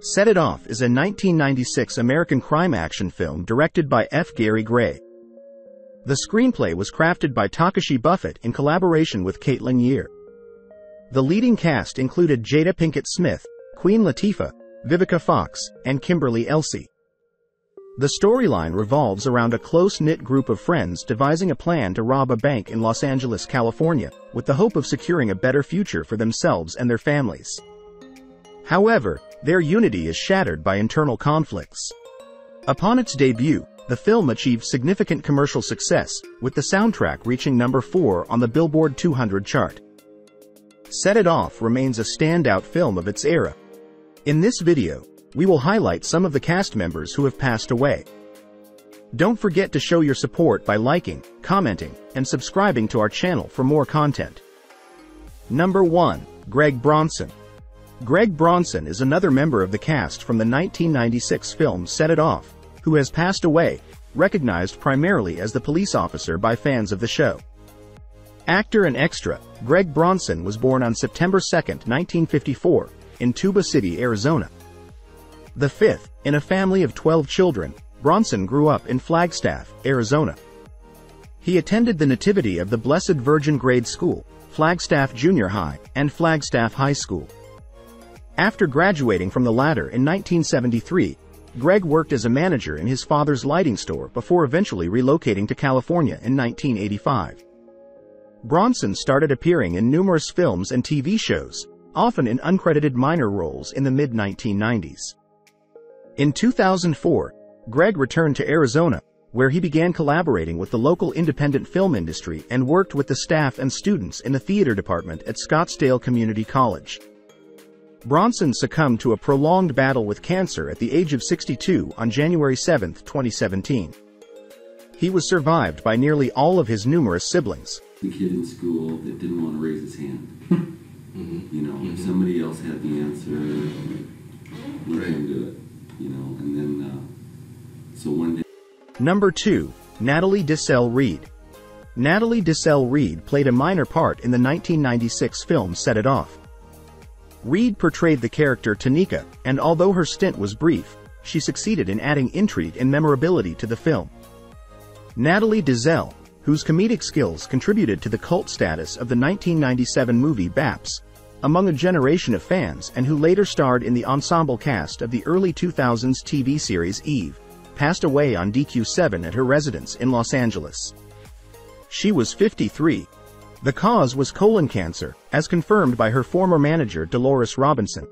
Set It Off is a 1996 American crime action film directed by F. Gary Gray. The screenplay was crafted by Takashi Bufford in collaboration with Kate Lanier. The leading cast included Jada Pinkett Smith, Queen Latifah, Vivica Fox, and Kimberly Elise. The storyline revolves around a close-knit group of friends devising a plan to rob a bank in Los Angeles, California, with the hope of securing a better future for themselves and their families. However, their unity is shattered by internal conflicts. Upon its debut, the film achieved significant commercial success, with the soundtrack reaching number 4 on the Billboard 200 chart. Set It Off remains a standout film of its era. In this video, we will highlight some of the cast members who have passed away. Don't forget to show your support by liking, commenting, and subscribing to our channel for more content. Number 1. Greg Bronson. Greg Bronson is another member of the cast from the 1996 film Set It Off, who has passed away, recognized primarily as the police officer by fans of the show. Actor and extra, Greg Bronson was born on September 2, 1954, in Tuba City, Arizona. The fifth in a family of 12 children, Bronson grew up in Flagstaff, Arizona. He attended the Nativity of the Blessed Virgin Grade School, Flagstaff Junior High, and Flagstaff High School. After graduating from the latter in 1973, Greg worked as a manager in his father's lighting store before eventually relocating to California in 1985. Bronson started appearing in numerous films and TV shows, often in uncredited minor roles in the mid-1990s. In 2004, Greg returned to Arizona, where he began collaborating with the local independent film industry and worked with the staff and students in the theater department at Scottsdale Community College. Bronson succumbed to a prolonged battle with cancer at the age of 62 on January 7, 2017. He was survived by nearly all of his numerous siblings. The kid in school that didn't want to raise his hand. You know, if somebody else had the answer, we couldn't do it. You know, and then, so one day. Number 2. Natalie Desselle-Reid. Natalie Desselle-Reid played a minor part in the 1996 film Set It Off. Reed portrayed the character Tanika, and although her stint was brief, she succeeded in adding intrigue and memorability to the film. Natalie Desselle, whose comedic skills contributed to the cult status of the 1997 movie BAPS, among a generation of fans and who later starred in the ensemble cast of the early 2000s TV series Eve, passed away on DQ7 at her residence in Los Angeles. She was 53. The cause was colon cancer, as confirmed by her former manager Dolores Robinson.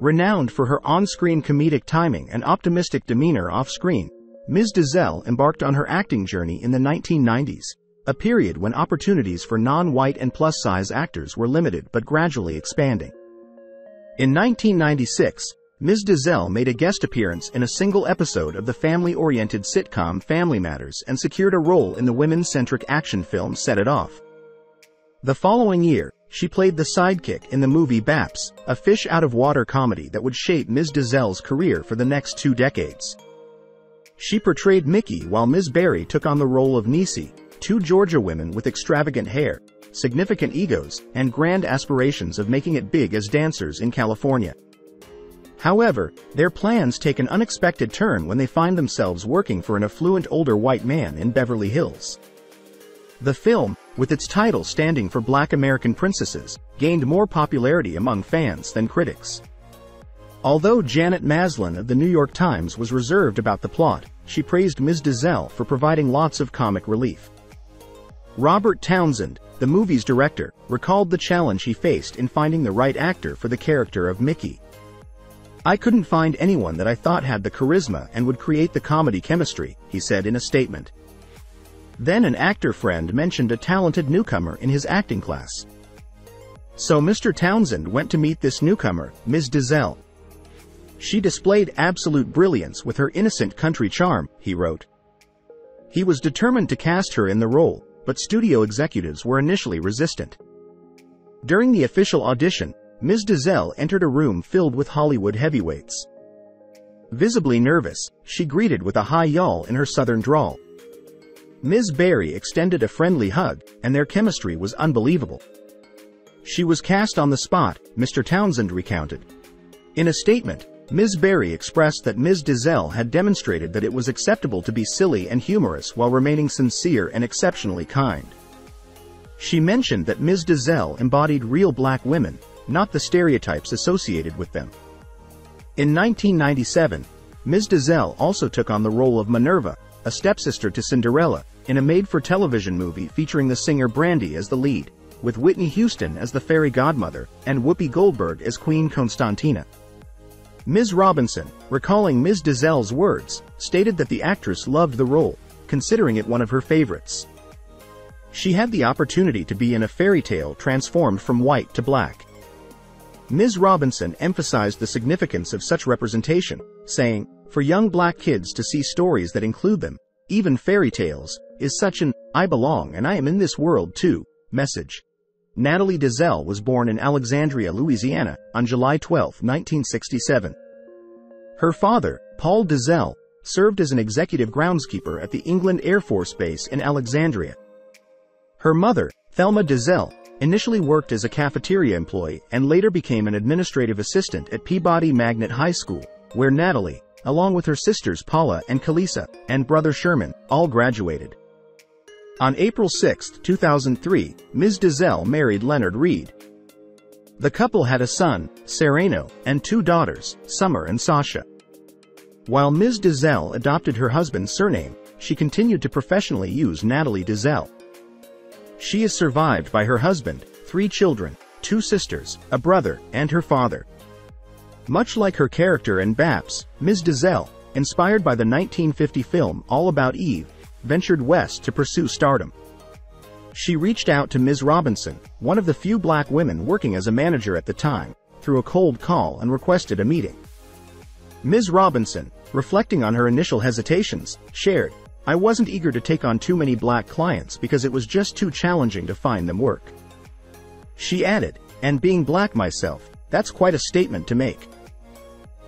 Renowned for her on-screen comedic timing and optimistic demeanor off-screen, Ms. Desselle embarked on her acting journey in the 1990s, a period when opportunities for non-white and plus-size actors were limited but gradually expanding. In 1996, Ms. Desselle made a guest appearance in a single episode of the family-oriented sitcom Family Matters and secured a role in the women-centric action film Set It Off. The following year, she played the sidekick in the movie BAPS, a fish-out-of-water comedy that would shape Ms. Desselle's career for the next 2 decades. She portrayed Mickey while Ms. Berry took on the role of Niecy, 2 Georgia women with extravagant hair, significant egos, and grand aspirations of making it big as dancers in California. However, their plans take an unexpected turn when they find themselves working for an affluent older white man in Beverly Hills. The film, with its title standing for Black American Princesses, gained more popularity among fans than critics. Although Janet Maslin of the New York Times was reserved about the plot, she praised Ms. Desselle for providing lots of comic relief. Robert Townsend, the movie's director, recalled the challenge he faced in finding the right actor for the character of Mickey. "I couldn't find anyone that I thought had the charisma and would create the comedy chemistry," he said in a statement. Then an actor friend mentioned a talented newcomer in his acting class. So Mr. Townsend went to meet this newcomer, Ms. Desselle. "She displayed absolute brilliance with her innocent country charm," he wrote. He was determined to cast her in the role, but studio executives were initially resistant. During the official audition, Ms. Desselle entered a room filled with Hollywood heavyweights. Visibly nervous, she greeted with a "hi y'all" in her southern drawl. Ms. Berry extended a friendly hug, and their chemistry was unbelievable. "She was cast on the spot," Mr. Townsend recounted. In a statement, Ms. Berry expressed that Ms. Dizelle had demonstrated that it was acceptable to be silly and humorous while remaining sincere and exceptionally kind. She mentioned that Ms. Dizelle embodied real black women, not the stereotypes associated with them. In 1997, Ms. Dizelle also took on the role of Minerva, a stepsister to Cinderella, in a made-for-television movie featuring the singer Brandy as the lead, with Whitney Houston as the fairy godmother and Whoopi Goldberg as Queen Constantina. Ms. Robinson, recalling Ms. Dizelle's words, stated that the actress loved the role, considering it one of her favorites. She had the opportunity to be in a fairy tale transformed from white to black. Ms. Robinson emphasized the significance of such representation, saying, "For young black kids to see stories that include them, even fairy tales, is such an 'I belong and I am in this world too' message." Natalie Desselle was born in Alexandria, Louisiana, on July 12, 1967. Her father, Paul Dizelle, served as an executive groundskeeper at the England Air Force Base in Alexandria. Her mother, Thelma Dizelle, initially worked as a cafeteria employee and later became an administrative assistant at Peabody Magnet High School, where Natalie, along with her sisters Paula and Kalisa, and brother Sherman, all graduated. On April 6, 2003, Ms. Dizelle married Leonard Reed. The couple had a son, Sereno, and two daughters, Summer and Sasha. While Ms. Dizelle adopted her husband's surname, she continued to professionally use Natalie Desselle. She is survived by her husband, three children, two sisters, a brother, and her father. Much like her character in BAPS, Ms. Dizelle, inspired by the 1950 film All About Eve, ventured west to pursue stardom. She reached out to Ms. Robinson, one of the few black women working as a manager at the time, through a cold call and requested a meeting. Ms. Robinson, reflecting on her initial hesitations, shared, "I wasn't eager to take on too many black clients because it was just too challenging to find them work." She added, "And being black myself, that's quite a statement to make.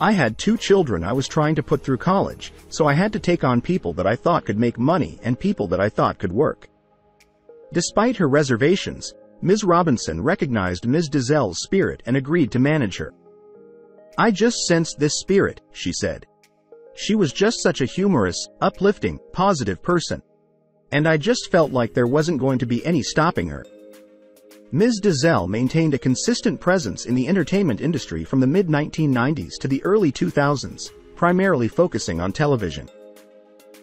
I had two children I was trying to put through college, so I had to take on people that I thought could make money and people that I thought could work." Despite her reservations, Ms. Robinson recognized Ms. Dizelle's spirit and agreed to manage her. "I just sensed this spirit," she said. "She was just such a humorous, uplifting, positive person. And I just felt like there wasn't going to be any stopping her." Ms. Dizelle maintained a consistent presence in the entertainment industry from the mid-1990s to the early 2000s, primarily focusing on television.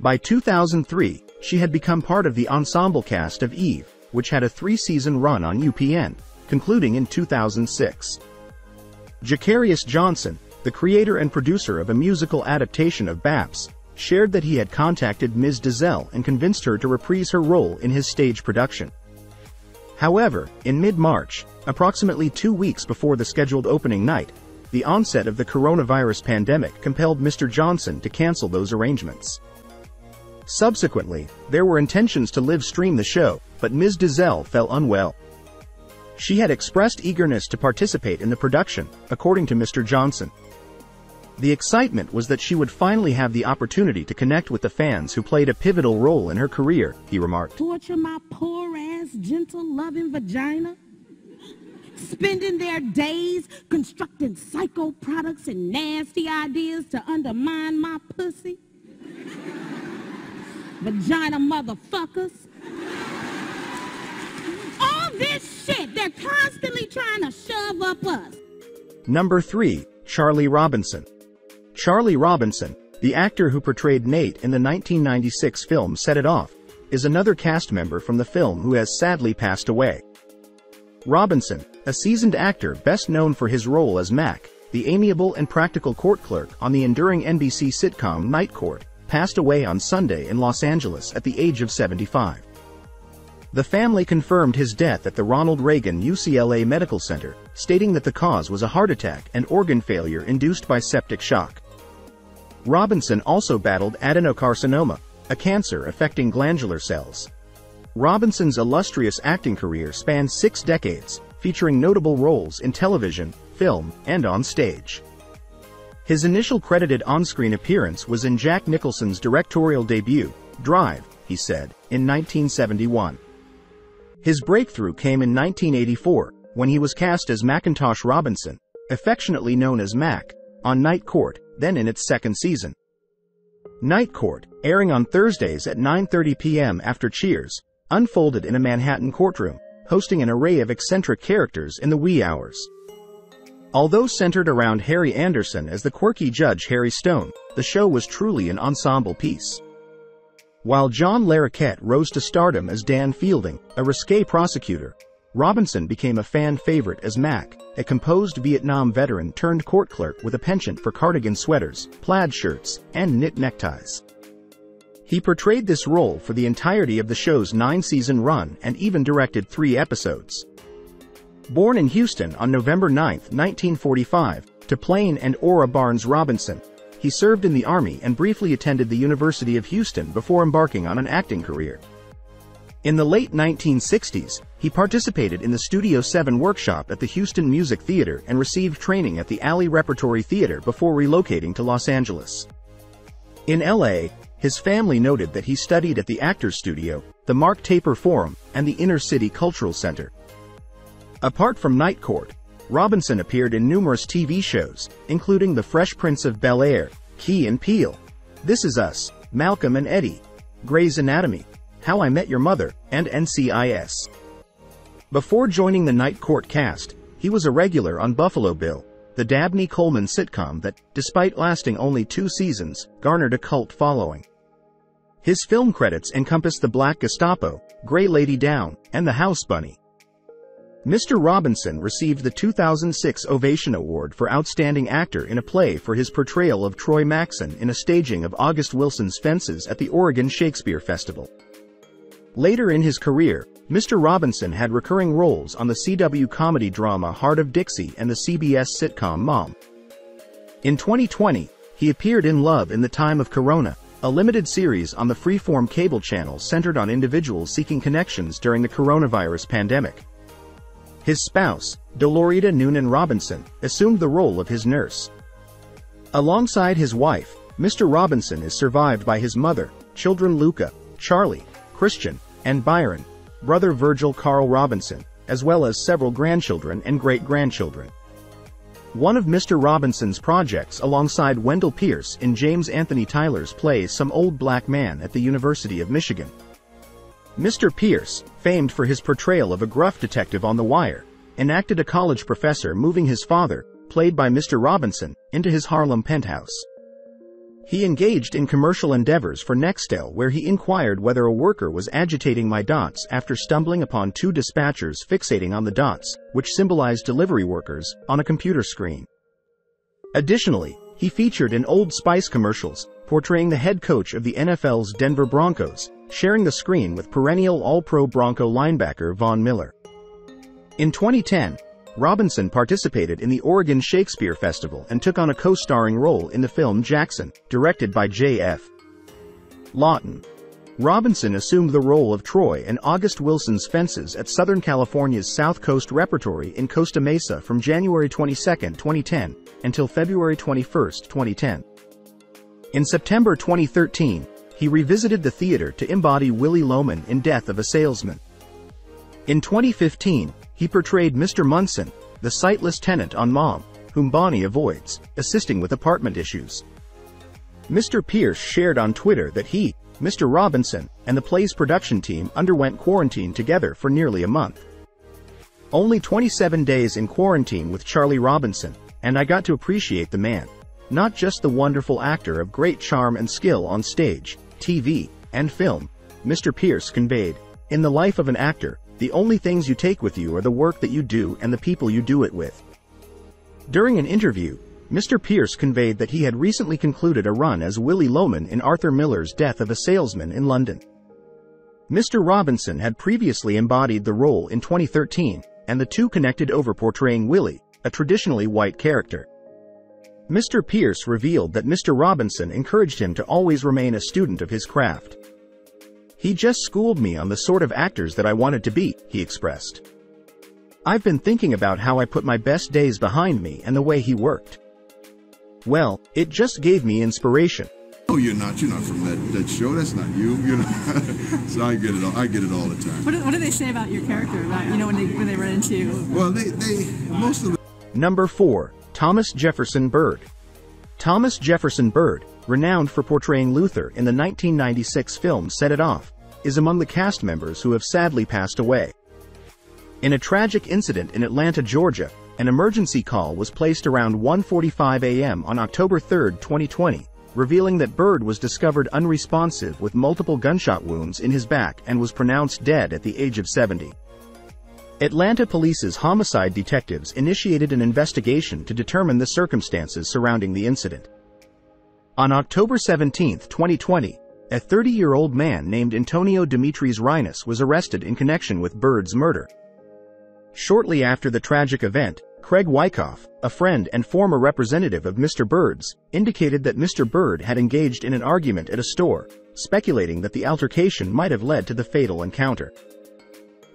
By 2003, she had become part of the ensemble cast of Eve, which had a three-season run on UPN, concluding in 2006. Jacarius Johnson, the creator and producer of a musical adaptation of BAPS, shared that he had contacted Ms. Dizelle and convinced her to reprise her role in his stage production. However, in mid-March, approximately 2 weeks before the scheduled opening night, the onset of the coronavirus pandemic compelled Mr. Johnson to cancel those arrangements. Subsequently, there were intentions to live stream the show, but Ms. Dizelle fell unwell. She had expressed eagerness to participate in the production, according to Mr. Johnson. The excitement was that she would finally have the opportunity to connect with the fans who played a pivotal role in her career, he remarked. "Torture my poor-ass, gentle-loving vagina, spending their days constructing psycho products and nasty ideas to undermine my pussy. Vagina motherfuckers. All this shit they're constantly trying to shove up us." Number 3. Charlie Robinson. Charlie Robinson, the actor who portrayed Nate in the 1996 film Set It Off, is another cast member from the film who has sadly passed away. Robinson, a seasoned actor best known for his role as Mac, the amiable and practical court clerk on the enduring NBC sitcom Night Court, passed away on Sunday in Los Angeles at the age of 75. The family confirmed his death at the Ronald Reagan UCLA Medical Center, stating that the cause was a heart attack and organ failure induced by septic shock. Robinson also battled adenocarcinoma, a cancer affecting glandular cells. Robinson's illustrious acting career spanned 6 decades, featuring notable roles in television, film, and on stage. His initial credited on-screen appearance was in Jack Nicholson's directorial debut, Drive, he said, in 1971. His breakthrough came in 1984, when he was cast as Macintosh Robinson, affectionately known as Mac, on Night Court, then in its second season. Night Court, airing on Thursdays at 9:30 p.m. after Cheers, unfolded in a Manhattan courtroom, hosting an array of eccentric characters in the wee hours. Although centered around Harry Anderson as the quirky Judge Harry Stone, the show was truly an ensemble piece. While John Larroquette rose to stardom as Dan Fielding, a risque prosecutor, Robinson became a fan favorite as Mac, a composed Vietnam veteran turned court clerk with a penchant for cardigan sweaters, plaid shirts, and knit neckties. He portrayed this role for the entirety of the show's 9-season run and even directed 3 episodes. Born in Houston on November 9, 1945, to Plain and Ora Barnes Robinson, he served in the Army and briefly attended the University of Houston before embarking on an acting career. In the late 1960s, he participated in the Studio 7 workshop at the Houston Music Theater and received training at the Alley Repertory Theater before relocating to Los Angeles. In L.A., his family noted that he studied at the Actors Studio, the Mark Taper Forum, and the Inner City Cultural Center. Apart from Night Court, Robinson appeared in numerous TV shows, including The Fresh Prince of Bel-Air, Key and Peele, This Is Us, Malcolm and Eddie, Grey's Anatomy, How I Met Your Mother, and NCIS. Before joining the Night Court cast, he was a regular on Buffalo Bill, the Dabney Coleman sitcom that, despite lasting only 2 seasons, garnered a cult following. His film credits encompass The Black Gestapo, Grey Lady Down, and The House Bunny. Mr. Robinson received the 2006 Ovation Award for Outstanding Actor in a Play for his portrayal of Troy Maxson in a staging of August Wilson's Fences at the Oregon Shakespeare Festival. Later in his career, Mr. Robinson had recurring roles on the CW comedy drama Heart of Dixie and the CBS sitcom Mom. In 2020, he appeared in Love in the Time of Corona, a limited series on the Freeform cable channel centered on individuals seeking connections during the coronavirus pandemic. His spouse, Dolorita Noonan Robinson, assumed the role of his nurse. Alongside his wife, Mr. Robinson is survived by his mother, children Luca, Charlie, Christian, and Byron, brother Virgil Carl Robinson, as well as several grandchildren and great-grandchildren. One of Mr. Robinson's projects alongside Wendell Pierce in James Anthony Tyler's play Some Old Black Man at the University of Michigan. Mr. Pierce, famed for his portrayal of a gruff detective on The Wire, enacted a college professor moving his father, played by Mr. Robinson, into his Harlem penthouse. He engaged in commercial endeavors for Nextel, where he inquired whether a worker was agitating my dots after stumbling upon 2 dispatchers fixating on the dots, which symbolized delivery workers, on a computer screen. Additionally, he featured in Old Spice commercials, portraying the head coach of the NFL's Denver Broncos, sharing the screen with perennial All-Pro Bronco linebacker Von Miller. In 2010, Robinson participated in the Oregon Shakespeare Festival and took on a co-starring role in the film Jackson, directed by J.F. Lawton. Robinson assumed the role of Troy in August Wilson's Fences at Southern California's South Coast Repertory in Costa Mesa from January 22, 2010, until February 21, 2010. In September 2013, he revisited the theater to embody Willie Loman in Death of a Salesman. In 2015, he portrayed Mr. Munson, the sightless tenant on Mom, whom Bonnie avoids, assisting with apartment issues. Mr. Pierce shared on Twitter that he, Mr. Robinson, and the play's production team underwent quarantine together for nearly a month. Only 27 days in quarantine with Charlie Robinson, and I got to appreciate the man, not just the wonderful actor of great charm and skill on stage, TV, and film. Mr. Pierce conveyed, in the life of an actor, the only things you take with you are the work that you do and the people you do it with. During an interview, Mr. Pierce conveyed that he had recently concluded a run as Willie Loman in Arthur Miller's Death of a Salesman in London. Mr. Robinson had previously embodied the role in 2013, and the two connected over portraying Willie, a traditionally white character. Mr. Pierce revealed that Mr. Robinson encouraged him to always remain a student of his craft. He just schooled me on the sort of actors that I wanted to be, he expressed. I've been thinking about how I put my best days behind me and the way he worked. Well, it just gave me inspiration. Oh, you're not from that show, that's not you, you know. So I get it all the time. What do they say about your character, about, you know, when they run into you? Well, they most of the Number 4. Thomas Jefferson Byrd. Thomas Jefferson Byrd, renowned for portraying Luther in the 1996 film Set It Off, is among the cast members who have sadly passed away. In a tragic incident in Atlanta, Georgia, an emergency call was placed around 1:45 a.m. on October 3, 2020, revealing that Byrd was discovered unresponsive with multiple gunshot wounds in his back and was pronounced dead at the age of 70. Atlanta Police's homicide detectives initiated an investigation to determine the circumstances surrounding the incident. On October 17, 2020, a 30-year-old man named Antonio Dimitris Rhinus was arrested in connection with Byrd's murder. Shortly after the tragic event, Craig Wyckoff, a friend and former representative of Mr. Byrd's, indicated that Mr. Byrd had engaged in an argument at a store, speculating that the altercation might have led to the fatal encounter.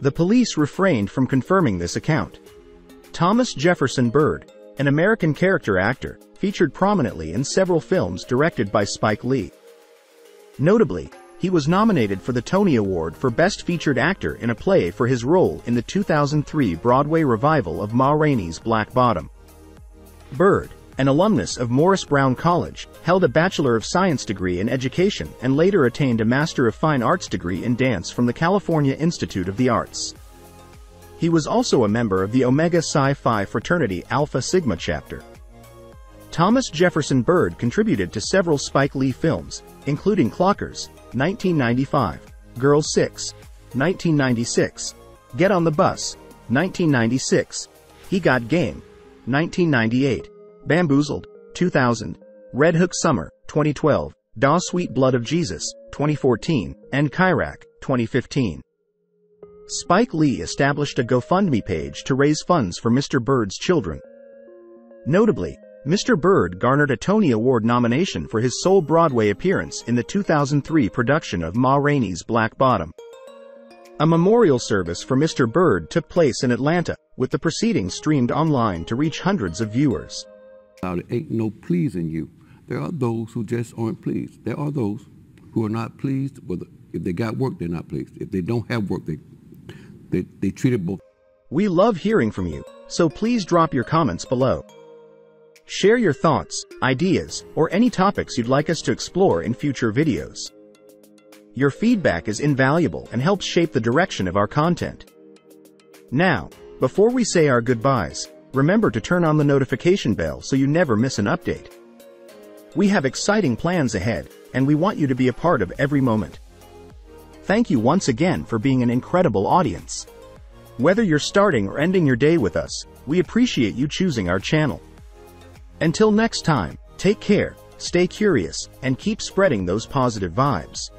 The police refrained from confirming this account. Thomas Jefferson Byrd, an American character actor, featured prominently in several films directed by Spike Lee. Notably, he was nominated for the Tony Award for Best Featured Actor in a Play for his role in the 2003 Broadway revival of Ma Rainey's Black Bottom. Byrd, an alumnus of Morris Brown College, held a Bachelor of Science degree in Education and later attained a Master of Fine Arts degree in Dance from the California Institute of the Arts. He was also a member of the Omega Psi Phi fraternity Alpha Sigma chapter. Thomas Jefferson Byrd contributed to several Spike Lee films, including Clockers, 1995, Girl 6, 1996, Get on the Bus, 1996, He Got Game, 1998, Bamboozled, 2000, Red Hook Summer, 2012, Daw Sweet Blood of Jesus, 2014, and Chirac, 2015. Spike Lee established a GoFundMe page to raise funds for Mr. Byrd's children. Notably, Mr. Byrd garnered a Tony Award nomination for his sole Broadway appearance in the 2003 production of Ma Rainey's Black Bottom. A memorial service for Mr. Byrd took place in Atlanta, with the proceedings streamed online to reach hundreds of viewers. There ain't no pleasing you. There are those who just aren't pleased. There are those who are not pleased. If they got work, they're not pleased. If they don't have work, they treat it both. We love hearing from you, so please drop your comments below. Share your thoughts, ideas, or any topics you'd like us to explore in future videos. Your feedback is invaluable and helps shape the direction of our content. Now, before we say our goodbyes, remember to turn on the notification bell so you never miss an update. We have exciting plans ahead, and we want you to be a part of every moment. Thank you once again for being an incredible audience. Whether you're starting or ending your day with us, we appreciate you choosing our channel. Until next time, take care, stay curious, and keep spreading those positive vibes.